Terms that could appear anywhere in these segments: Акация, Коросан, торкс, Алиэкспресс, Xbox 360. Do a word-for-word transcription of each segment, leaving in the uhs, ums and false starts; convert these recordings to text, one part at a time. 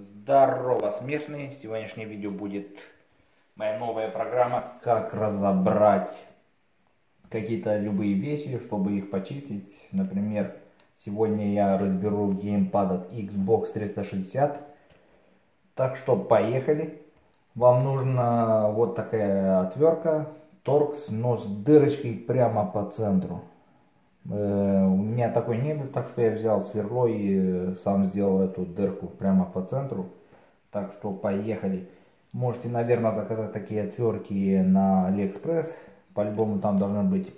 Здорово, смертные! Сегодняшнее видео будет моя новая программа, как разобрать какие-то любые вещи, чтобы их почистить. Например, сегодня я разберу геймпад от Xbox триста шестьдесят. Так что поехали. Вам нужна вот такая отвертка торкс, но с дырочкой прямо по центру. У меня такой не был, так что я взял сверло и сам сделал эту дырку прямо по центру. Так что поехали. Можете, наверное, заказать такие отвертки на Алиэкспресс. По-любому там должно быть.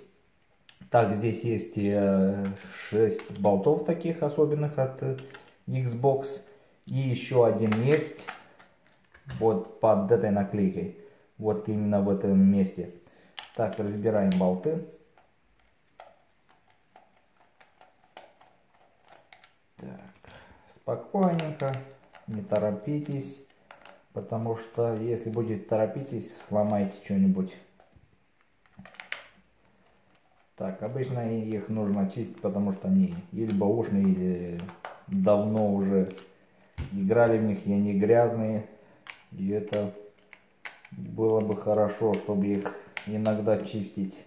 Так, здесь есть шесть болтов таких особенных от Xbox. И еще один есть вот под этой наклейкой. Вот именно в этом месте. Так, разбираем болты. Спокойненько, не торопитесь, потому что если будете торопитесь, сломайте что-нибудь. Так, обычно их нужно чистить, потому что они или бэушные, или давно уже играли в них, и они грязные. И это было бы хорошо, чтобы их иногда чистить,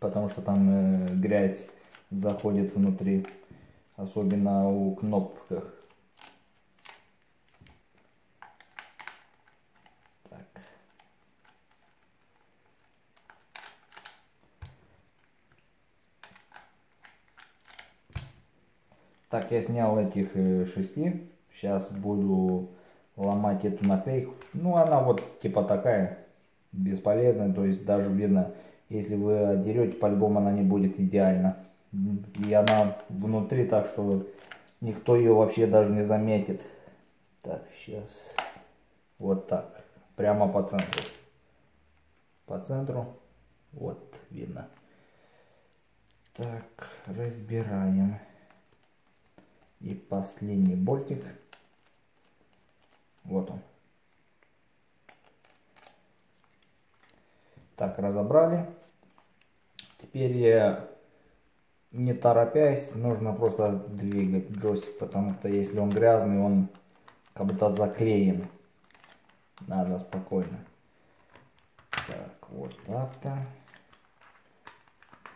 потому что там э, грязь заходит внутри. Особенно у кнопках. Так. Так, я снял этих шести. Сейчас буду ломать эту наклейку. Ну, она вот типа такая, бесполезная. То есть даже видно, если вы отдерете, по-любому она не будет идеальна. И она внутри, так что никто ее вообще даже не заметит. Так, сейчас. Вот так. Прямо по центру. По центру. Вот, видно. Так, разбираем. И последний болтик. Вот он. Так, разобрали. Теперь я... Не торопясь, нужно просто двигать джойстик, потому что если он грязный, он как будто заклеен. Надо спокойно. Так, вот так-то.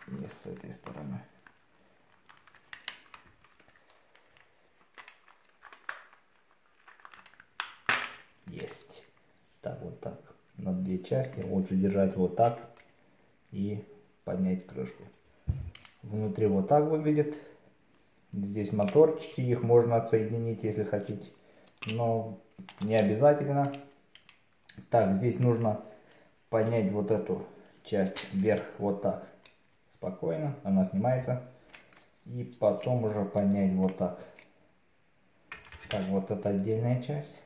И с этой стороны. Есть. Так, вот так. На две части. Лучше держать вот так и поднять крышку. Внутри вот так выглядит. Здесь моторчики, их можно отсоединить, если хотите, но не обязательно. Так, здесь нужно поднять вот эту часть вверх, вот так. Спокойно, она снимается. И потом уже поднять вот так. Так, вот эта отдельная часть.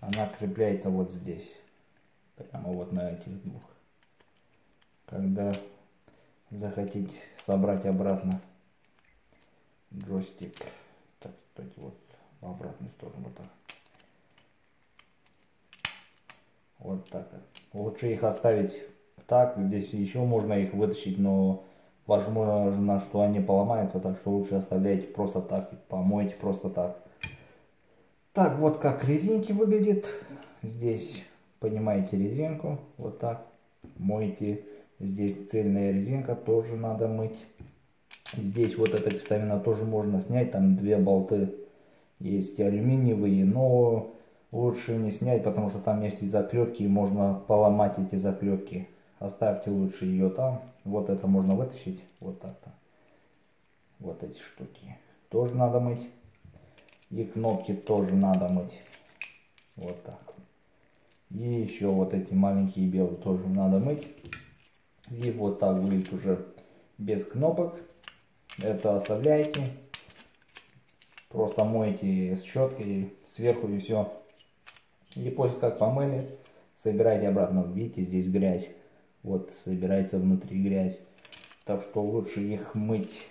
Она крепляется вот здесь. Прямо вот на этих двух. Когда... захотите собрать обратно джойстик. Так, кстати, вот в обратную сторону вот так. Вот так. Лучше их оставить так. Здесь еще можно их вытащить, но возможно, что они поломаются, так что лучше оставляйте просто так и помойте просто так. Так, вот как резинки выглядит. Здесь поднимаете резинку, вот так, моете. Здесь цельная резинка, тоже надо мыть. Здесь вот эта крестовина тоже можно снять. Там две болты есть алюминиевые, но лучше не снять, потому что там есть и заклепки, и можно поломать эти заклепки. Оставьте лучше ее там. Вот это можно вытащить. Вот так-то. Вот эти штуки тоже надо мыть. И кнопки тоже надо мыть. Вот так. И еще вот эти маленькие белые тоже надо мыть. И вот так выглядит уже без кнопок. Это оставляете. Просто моете с щеткой сверху и все. И после как помыли, собираете обратно. Видите, здесь грязь. Вот собирается внутри грязь. Так что лучше их мыть.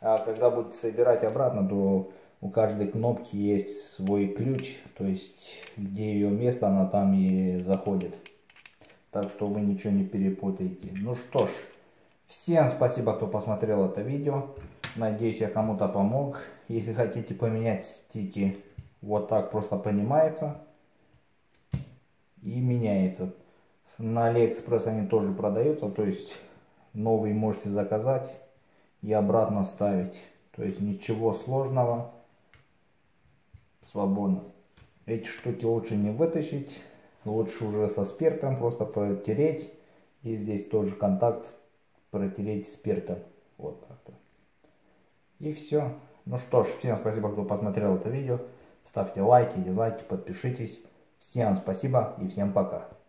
А когда будете собирать обратно, то у каждой кнопки есть свой ключ. То есть, где ее место, она там и заходит. Так что вы ничего не перепутаете. Ну что ж, всем спасибо, кто посмотрел это видео. Надеюсь, я кому-то помог. Если хотите поменять стики, вот так просто понимается и меняется. На Алиэкспресс они тоже продаются, то есть новые можете заказать и обратно ставить. То есть ничего сложного, свободно. Эти штуки лучше не вытащить, лучше уже со спиртом просто протереть. И здесь тоже контакт протереть спиртом. Вот так-то. И все. Ну что ж, всем спасибо, кто посмотрел это видео. Ставьте лайки, дизлайки, подпишитесь. Всем спасибо и всем пока.